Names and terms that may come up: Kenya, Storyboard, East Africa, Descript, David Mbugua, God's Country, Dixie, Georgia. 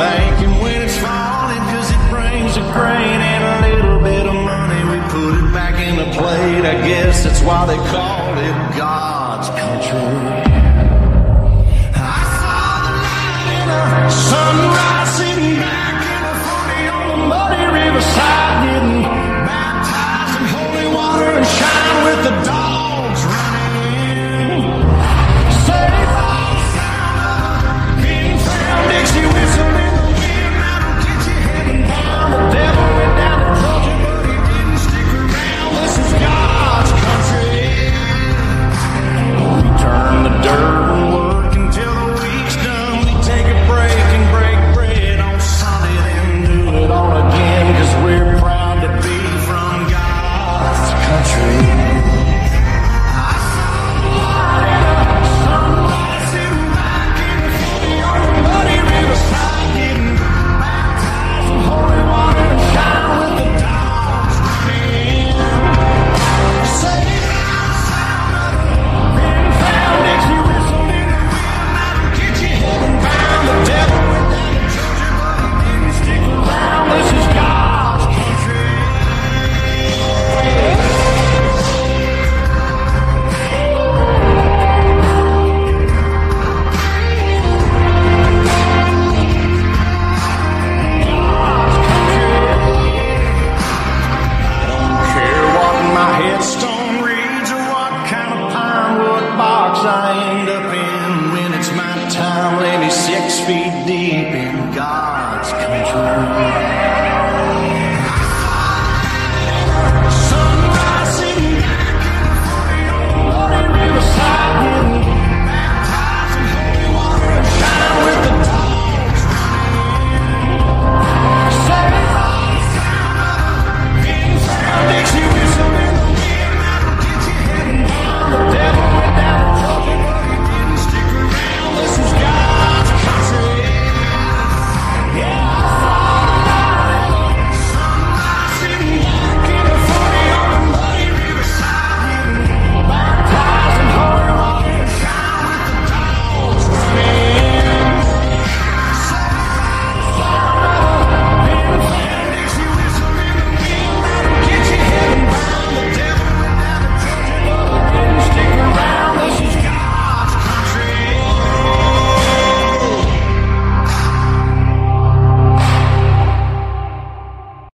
thanking when it's falling, cause it brings a grain and a little bit of money. We put it back in the plate. I guess that's why they called it God's country. I saw the light in the sunrise, sitting back in a 40 on the muddy riverside, getting baptized in holy water and shine with the dogs running. Safe all sound, being found, Dixie whistle in the wind. That'll get you heading down. The devil went down to Georgia, but he didn't stick around. This is God's country. We turn the dirt and work until the week's done. We take a break and break bread on Sunday, then do it all again, cause we're proud to be from God's country. Time, maybe 6 feet deep in God's country.